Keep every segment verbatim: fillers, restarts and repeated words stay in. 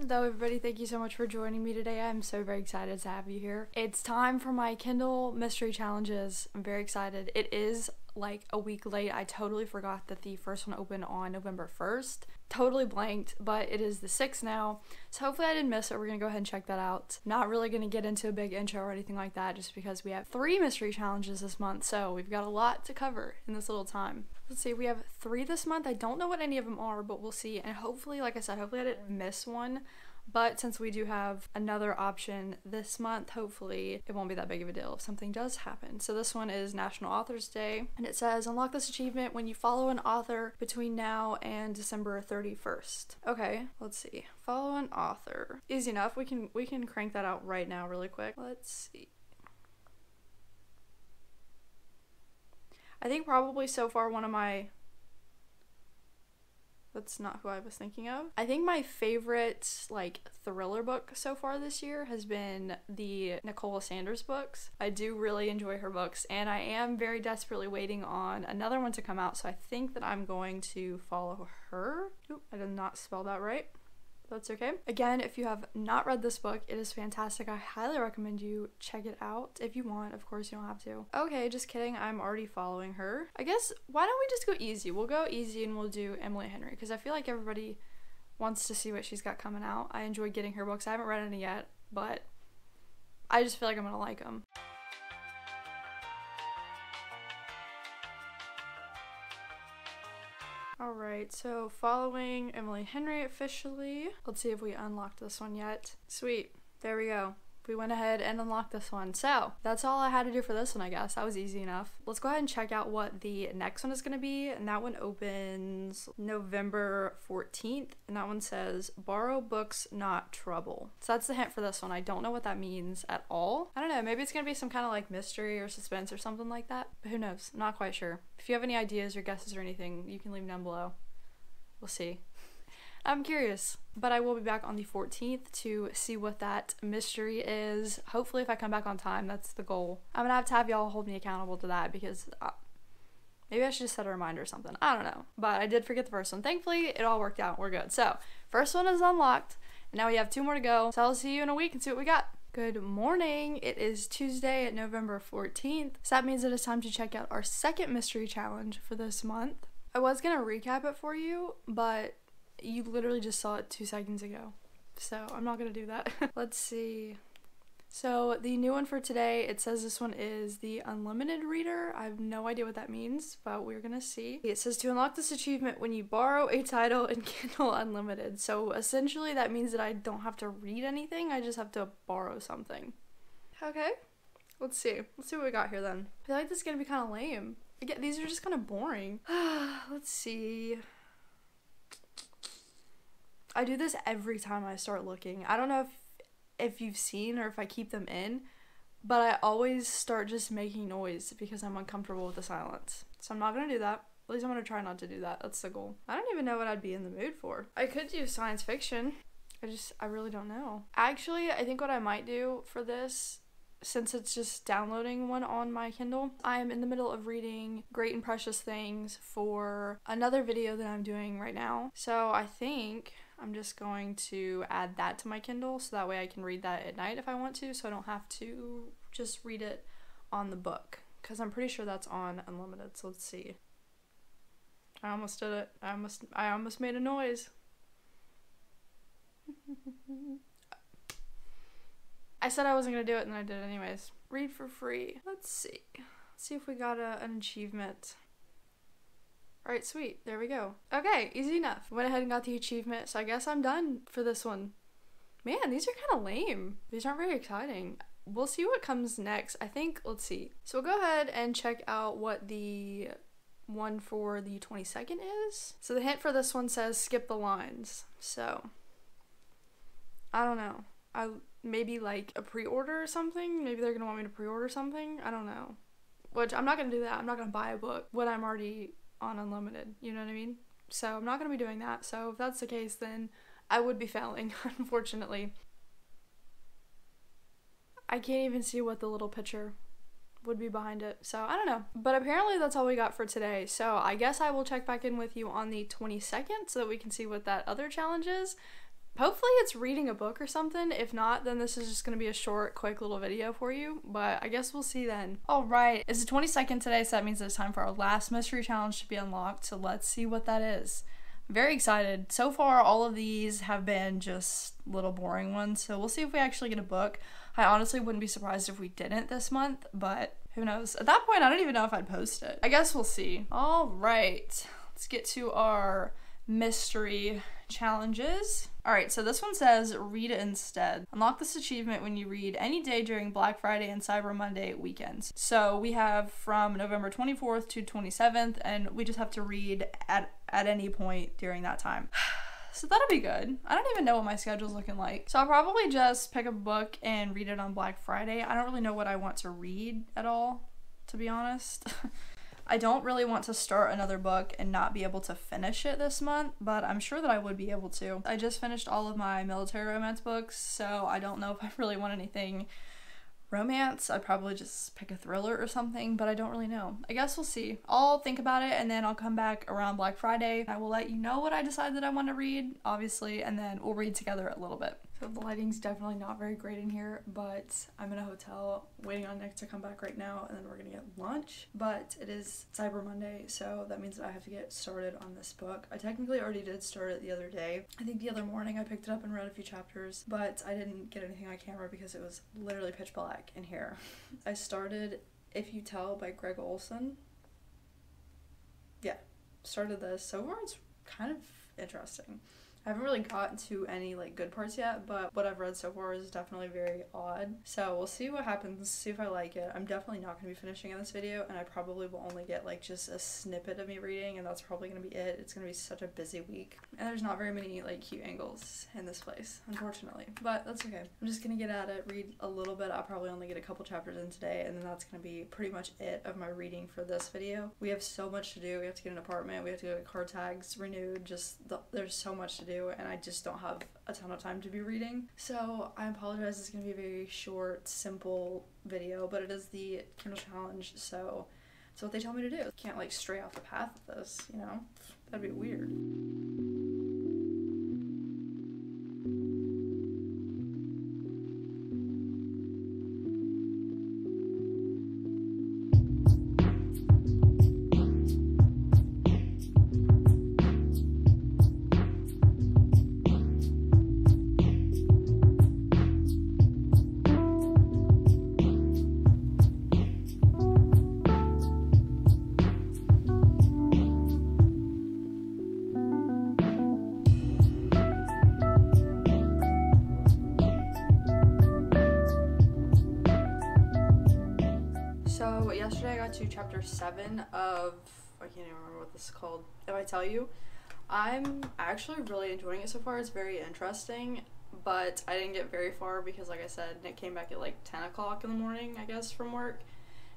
Hello everybody, thank you so much for joining me today. I'm so very excited to have you here. It's time for my Kindle mystery challenges. I'm very excited. It is like a week late. I totally forgot that the first one opened on November first. Totally blanked, but it is the sixth now, so hopefully I didn't miss it. We're gonna go ahead and check that out. Not really gonna get into a big intro or anything like that just because we have three mystery challenges this month, so we've got a lot to cover in this little time. Let's see, we have three this month. I don't know what any of them are, but we'll see, and hopefully, like I said, hopefully I didn't miss one. But since we do have another option this month, hopefully it won't be that big of a deal if something does happen. So this one is National Authors Day, and it says, unlock this achievement when you follow an author between now and December thirty-first. Okay, let's see. Follow an author. Easy enough. We can, we can crank that out right now really quick. Let's see. I think probably so far one of my... That's not who I was thinking of. I think my favorite like thriller book so far this year has been the Nicola Sanders books. I do really enjoy her books, and I am very desperately waiting on another one to come out, so I think that I'm going to follow her. Oop, I did not spell that right. That's okay. Again, if you have not read this book, it is fantastic. I highly recommend you check it out if you want. Of course, you don't have to. Okay, just kidding. I'm already following her. I guess, why don't we just go easy? We'll go easy and we'll do Emily Henry, because I feel like everybody wants to see what she's got coming out. I enjoy getting her books. I haven't read any yet, but I just feel like I'm gonna like them. Alright, so following Emily Henry officially. Let's see if we unlocked this one yet. Sweet. There we go. We went ahead and unlocked this one. So that's all I had to do for this one, I guess. That was easy enough. Let's go ahead and check out what the next one is going to be. And that one opens November fourteenth. And that one says, borrow books, not trouble. So that's the hint for this one. I don't know what that means at all. I don't know. Maybe it's going to be some kind of like mystery or suspense or something like that. But who knows? I'm not quite sure. If you have any ideas or guesses or anything, you can leave them down below. We'll see. I'm curious, but I will be back on the fourteenth to see what that mystery is. Hopefully, if I come back on time, that's the goal. I'm gonna have to have y'all hold me accountable to that, because I, maybe I should just set a reminder or something. I don't know, but I did forget the first one. Thankfully, it all worked out. We're good. So, first one is unlocked, and now we have two more to go. So I'll see you in a week and see what we got. Good morning. It is Tuesday at November fourteenth. So that means it is time to check out our second mystery challenge for this month. I was gonna recap it for you, but you literally just saw it two seconds ago, so I'm not gonna do that. Let's see. So the new one for today, it says this one is the Unlimited Reader. I have no idea what that means, but we're gonna see. It says to unlock this achievement when you borrow a title in Kindle Unlimited. So essentially that means that I don't have to read anything, I just have to borrow something. Okay, let's see. Let's see what we got here then. I feel like this is gonna be kind of lame. Again, these are just kind of boring. Let's see. I do this every time I start looking. I don't know if, if you've seen or if I keep them in, but I always start just making noise because I'm uncomfortable with the silence. So I'm not gonna do that. At least I'm gonna try not to do that. That's the goal. I don't even know what I'd be in the mood for. I could do science fiction. I just, I really don't know. Actually, I think what I might do for this, since it's just downloading one on my Kindle, I am in the middle of reading Great and Precious Things for another video that I'm doing right now. So I think I'm just going to add that to my Kindle so that way I can read that at night if I want to, so I don't have to just read it on the book, because I'm pretty sure that's on Unlimited. So let's see. I almost did it. I almost, I almost made a noise. I said I wasn't going to do it and I did it anyways. Read for free. Let's see. Let's see if we got a, an achievement. Alright, sweet. There we go. Okay, easy enough. Went ahead and got the achievement, so I guess I'm done for this one. Man, these are kind of lame. These aren't very exciting. We'll see what comes next. I think, let's see. So we'll go ahead and check out what the one for the twenty-second is. So the hint for this one says skip the lines. So, I don't know. I maybe like a pre-order or something? Maybe they're going to want me to pre-order something? I don't know. Which, I'm not going to do that. I'm not going to buy a book when I'm already on Unlimited, you know what I mean? So I'm not gonna be doing that, so if that's the case then I would be failing, unfortunately. I can't even see what the little picture would be behind it, so I don't know. But apparently that's all we got for today, so I guess I will check back in with you on the twenty-second so that we can see what that other challenge is. Hopefully it's reading a book or something. If not, then this is just going to be a short, quick little video for you, but I guess we'll see then. All right, it's the twenty-second today, so that means it's time for our last mystery challenge to be unlocked, so let's see what that is. I'm very excited. So far, all of these have been just little boring ones, so we'll see if we actually get a book. I honestly wouldn't be surprised if we didn't this month, but who knows? At that point, I don't even know if I'd post it. I guess we'll see. All right, let's get to our mystery challenges. All right, so this one says read instead. Unlock this achievement when you read any day during Black Friday and Cyber Monday weekends. So we have from November twenty-fourth to twenty-seventh, and we just have to read at, at any point during that time. So that'll be good. I don't even know what my schedule's looking like. So I'll probably just pick a book and read it on Black Friday. I don't really know what I want to read at all, to be honest. I don't really want to start another book and not be able to finish it this month, but I'm sure that I would be able to. I just finished all of my military romance books, so I don't know if I really want anything romance. I'd probably just pick a thriller or something, but I don't really know. I guess we'll see. I'll think about it, and then I'll come back around Black Friday. I will let you know what I decide that I want to read, obviously, and then we'll read together a little bit. So the lighting's definitely not very great in here, but I'm in a hotel waiting on Nick to come back right now, and then we're gonna get lunch. But it is Cyber Monday, so that means that I have to get started on this book. I technically already did start it the other day. I think the other morning I picked it up and read a few chapters, but I didn't get anything on camera because it was literally pitch black in here. I started If You Tell by Greg Olson. Yeah, started this. So far it's kind of interesting. I haven't really gotten to any like good parts yet, but what I've read so far is definitely very odd. So we'll see what happens, see if I like it. I'm definitely not going to be finishing in this video, and I probably will only get like just a snippet of me reading, and that's probably going to be it. It's going to be such a busy week, and there's not very many like cute angles in this place, unfortunately, but that's okay. I'm just going to get at it, read a little bit. I'll probably only get a couple chapters in today, and then that's going to be pretty much it of my reading for this video. We have so much to do. We have to get an apartment. We have to get car tags renewed. Just the, there's so much to do. And I just don't have a ton of time to be reading. So I apologize, it's gonna be a very short, simple video, but it is the Kindle challenge, so it's what they tell me to do. I can't like stray off the path of this, you know? That'd be weird. Yesterday I got to chapter seven of, I can't even remember what this is called, If I Tell You. I'm actually really enjoying it so far. It's very interesting, but I didn't get very far because, like I said, Nick came back at like ten o'clock in the morning, I guess, from work.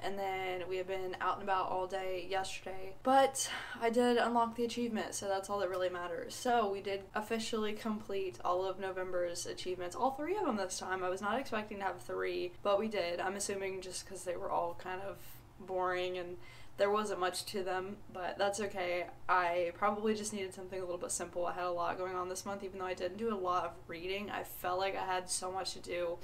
And then we have been out and about all day yesterday, but I did unlock the achievement, so that's all that really matters. So we did officially complete all of November's achievements, all three of them this time. I was not expecting to have three, but we did. I'm assuming just because they were all kind of boring and there wasn't much to them, but that's okay. I probably just needed something a little bit simple. I had a lot going on this month, even though I didn't do a lot of reading. I felt like I had so much to do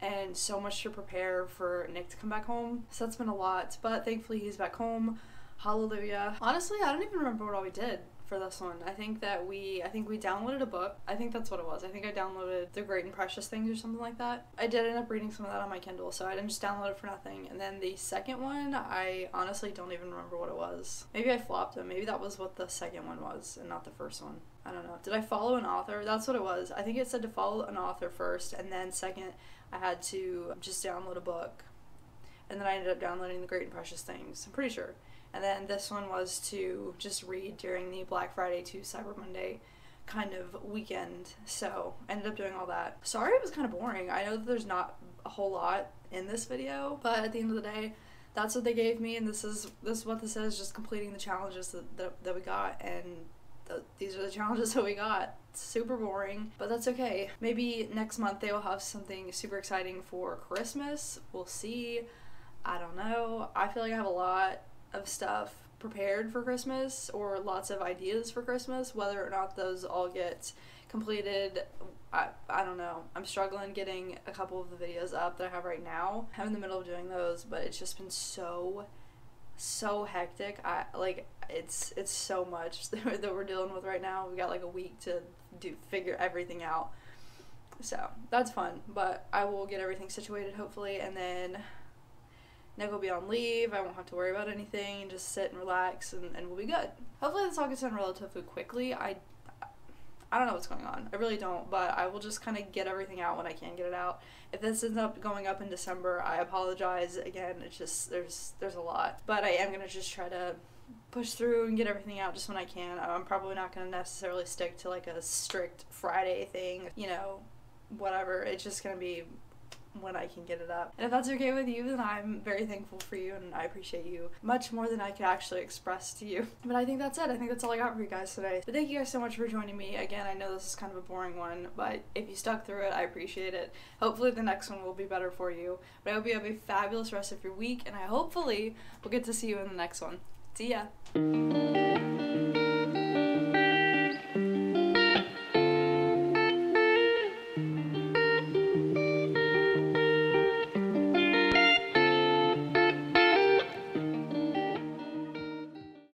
and so much to prepare for Nick to come back home. So that's been a lot, but thankfully he's back home. Hallelujah. Honestly, I don't even remember what all we did for this one. I think that we, I think we downloaded a book. I think that's what it was. I think I downloaded The Great and Precious Things or something like that. I did end up reading some of that on my Kindle, so I didn't just download it for nothing. And then the second one, I honestly don't even remember what it was. Maybe I flopped them. Maybe that was what the second one was and not the first one. I don't know. Did I follow an author? That's what it was. I think it said to follow an author first, and then second, I had to just download a book. And then I ended up downloading The Great and Precious Things, I'm pretty sure. And then this one was to just read during the Black Friday to Cyber Monday kind of weekend. So I ended up doing all that. Sorry it was kind of boring. I know that there's not a whole lot in this video, but at the end of the day, that's what they gave me, and this is this is what this is, just completing the challenges that, that, that we got, and the, these are the challenges that we got. Super boring, but that's okay. Maybe next month they will have something super exciting for Christmas. We'll see. I don't know. I feel like I have a lot of stuff prepared for Christmas, or lots of ideas for Christmas. Whether or not those all get completed, I, I don't know, I'm struggling getting a couple of the videos up that I have right now. I'm in the middle of doing those, but it's just been so, so hectic. I like, it's it's so much that we're dealing with right now. We got like a week to do figure everything out. So that's fun, but I will get everything situated hopefully, and then Nick will be on leave. I won't have to worry about anything, and just sit and relax, and, and we'll be good. Hopefully this all gets done relatively quickly. I, I don't know what's going on. I really don't, but I will just kind of get everything out when I can get it out. If this ends up going up in December, I apologize again. It's just, there's, there's a lot, but I am going to just try to push through and get everything out just when I can. I'm probably not going to necessarily stick to like a strict Friday thing, you know, whatever. It's just going to be when I can get it up. And if that's okay with you, then I'm very thankful for you, and I appreciate you much more than I could actually express to you. But I think that's it. I think that's all I got for you guys today. But thank you guys so much for joining me. Again, I know this is kind of a boring one, but if you stuck through it, I appreciate it. Hopefully the next one will be better for you. But I hope you have a fabulous rest of your week, and I hopefully will get to see you in the next one. See ya.